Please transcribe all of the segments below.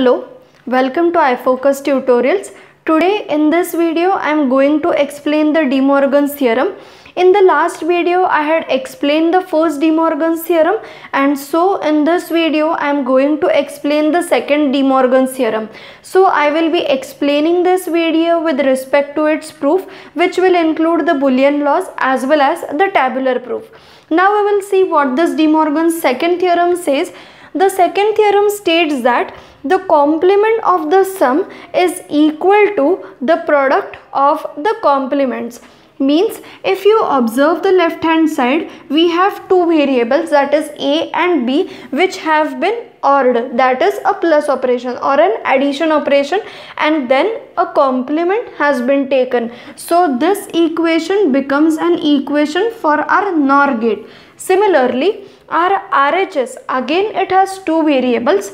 Hello, welcome to iFocus Tutorials. Today in this video I am going to explain the De Morgan's theorem. In the last video I had explained the first De Morgan's theorem, and so in this video I am going to explain the second De Morgan's theorem. So I will be explaining this video with respect to its proof, which will include the Boolean laws as well as the tabular proof. Now we will see what this De Morgan's second theorem says. The second theorem states that the complement of the sum is equal to the product of the complements. Means if you observe the left hand side, we have two variables, that is A and B, which have been ORed, that is a plus operation or an addition operation, and then a complement has been taken. So this equation becomes an equation for our NOR gate. Similarly, our RHS, again it has two variables,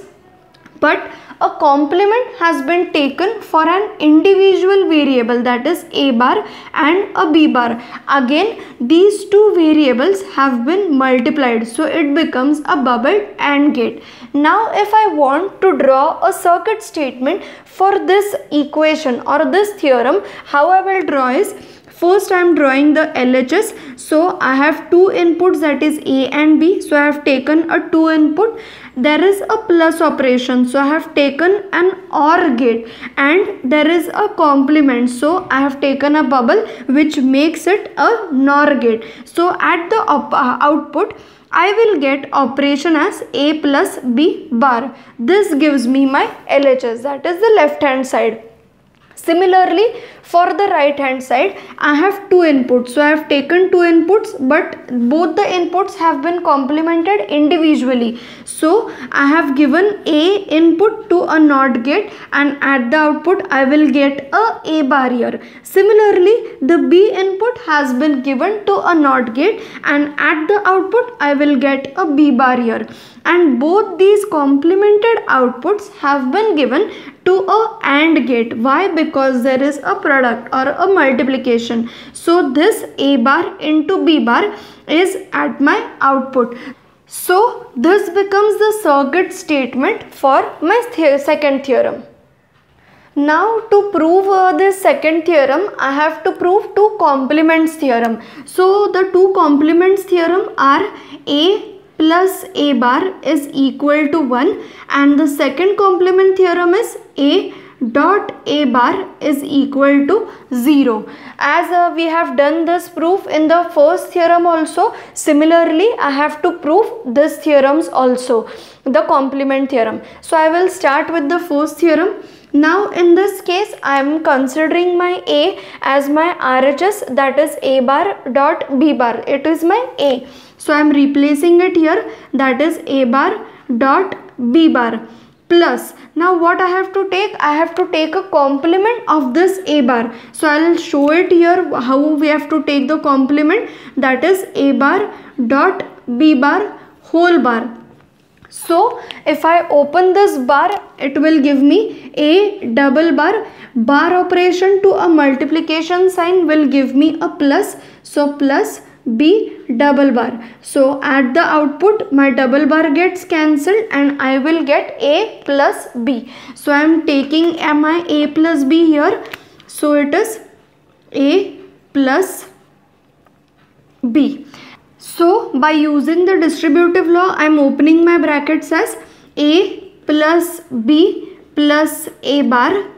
but a complement has been taken for an individual variable, that is A bar and a B bar. Again these two variables have been multiplied, so it becomes a bubbled AND gate. Now if I want to draw a circuit statement for this equation or this theorem, how I will draw is, first I am drawing the LHS, so I have two inputs, that is A and B, so I have taken a two input. There is a plus operation, so I have taken an OR gate, and there is a complement, so I have taken a bubble which makes it a NOR gate. So at the output I will get operation as A plus B bar. This gives me my LHS, that is the left hand side. Similarly, for the right hand side, I have two inputs. So I have taken two inputs, but both the inputs have been complemented individually. So I have given A input to a NOT gate, and at the output I will get a bar here. Similarly, the B input has been given to a NOT gate, and at the output I will get a B bar here. And both these complemented outputs have been given to a AND gate. Why? Because there is a product or a multiplication. So this A bar into B bar is at my output. So this becomes the circuit statement for my second theorem. Now to prove this second theorem, I have to prove two complements theorem. So the two complements theorem are A plus A bar is equal to 1, and the second complement theorem is A dot A bar is equal to 0. As we have done this proof in the first theorem also, similarly I have to prove this theorems also, the complement theorem. So I will start with the first theorem. Now in this case I am considering my A as my RHS, that is A bar dot B bar. It is my A. So I am replacing it here, that is A bar dot B bar plus. Now what I have to take? I have to take a complement of this A bar. So I will show it here how we have to take the complement, that is A bar dot B bar whole bar. So if I open this bar, it will give me A double bar. Bar operation to a multiplication sign will give me a plus. So plus B double bar. So at the output my double bar gets cancelled and I will get A plus B. So I am taking my A plus B here. So it is A plus B. So by using the distributive law, I am opening my brackets as A plus B plus A bar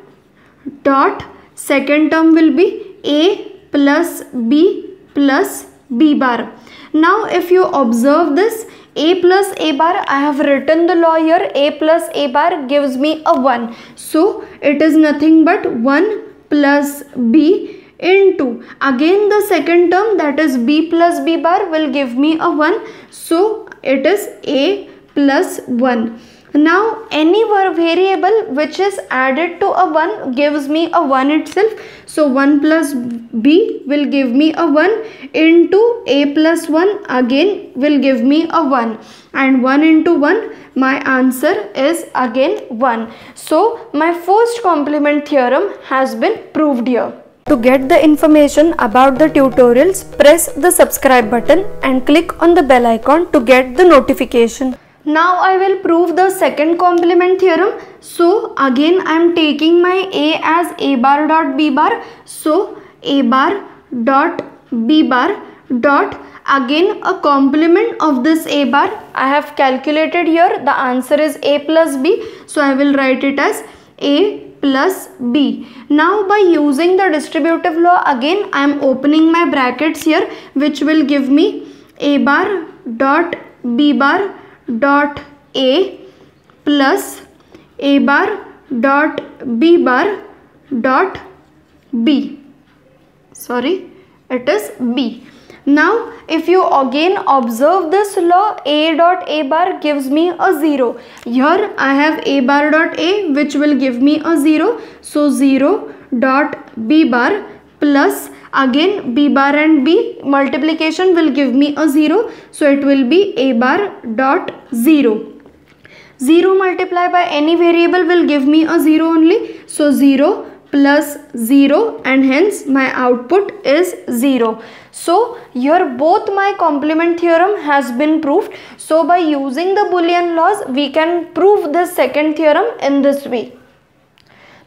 dot, second term will be A plus B plus B bar. Now if you observe this A plus A bar, I have written the law here. A plus A bar gives me a 1. So it is nothing but 1 plus B into, again the second term, that is B plus B bar, will give me a 1. So it is A plus 1. Now any variable which is added to a 1 gives me a 1 itself. So 1 plus B will give me a 1 into A plus 1 again will give me a 1, and 1 into 1, my answer is again 1. So my first complement theorem has been proved here. To get the information about the tutorials, press the subscribe button and click on the bell icon to get the notification. Now I will prove the second complement theorem. So again I am taking my A as A bar dot B bar. So A bar dot B bar dot, again a complement of this A bar. I have calculated here, the answer is A plus B, so I will write it as A plus B. Now by using the distributive law, again I am opening my brackets here, which will give me A bar dot B bar dot A plus A bar dot B bar dot B. Sorry, it is B. Now if you again observe this law, A dot A bar gives me a 0. Here I have A bar dot A, which will give me a 0. So 0 dot B bar plus, again B bar and B multiplication will give me a 0. So it will be A bar dot 0. 0 multiplied by any variable will give me a 0 only. So 0 plus 0, and hence my output is 0. So here both my complement theorem has been proved. So by using the Boolean laws, we can prove this second theorem in this way.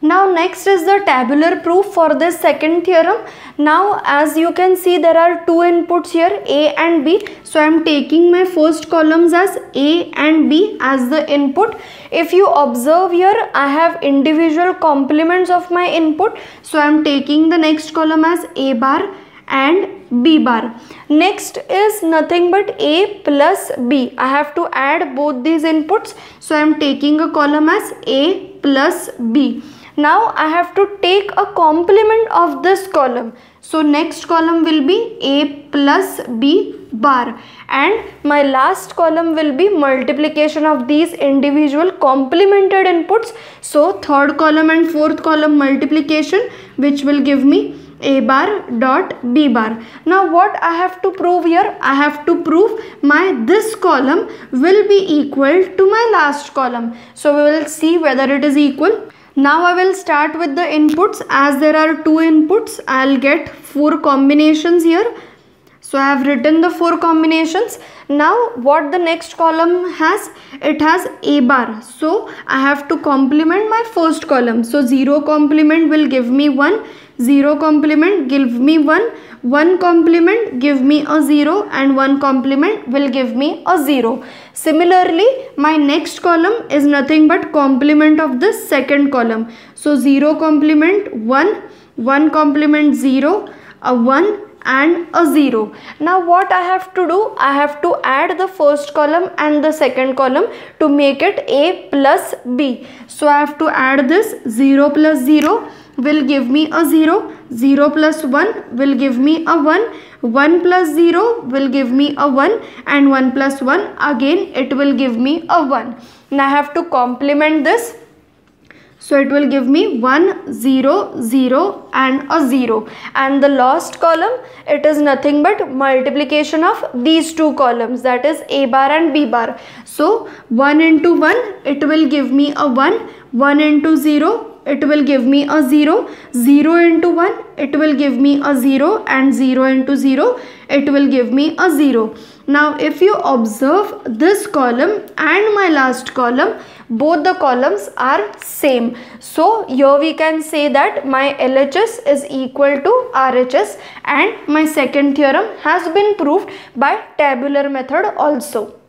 Now next is the tabular proof for this second theorem. Now as you can see, there are two inputs here, A and B. So I am taking my first columns as A and B as the input. If you observe here, I have individual complements of my input. So I am taking the next column as A bar and B bar. Next is nothing but A plus B. I have to add both these inputs. So I am taking a column as A plus B. Now I have to take a complement of this column. So next column will be A plus B bar, and my last column will be multiplication of these individual complemented inputs. So third column and fourth column multiplication, which will give me A bar dot B bar. Now what I have to prove here? I have to prove my this column will be equal to my last column. So we will see whether it is equal. Now I will start with the inputs. As there are two inputs, I will get four combinations here. So I have written the four combinations. Now what the next column has? It has A bar. So I have to complement my first column. So 0 complement will give me 1. 0 complement give me 1. 1 complement give me a 0, and 1 complement will give me a 0. Similarly, my next column is nothing but complement of this second column. So 0 complement 1, 1 complement 0, a 1 and a 0. Now what I have to do? I have to add the first column and the second column to make it A plus B. So I have to add this. 0 plus 0 will give me a 0, 0 plus 1 will give me a 1, 1 plus 0 will give me a 1, and 1 plus 1, again it will give me a 1. Now I have to complement this. So it will give me 1, 0, 0 and a 0. And the last column, it is nothing but multiplication of these two columns, that is A bar and B bar. So 1 into 1, it will give me a 1, 1 into 0, it will give me a 0, 0 into 1, it will give me a 0, and 0 into 0, it will give me a 0. Now if you observe this column and my last column, both the columns are same. So here we can say that my LHS is equal to RHS, and my second theorem has been proved by tabular method also.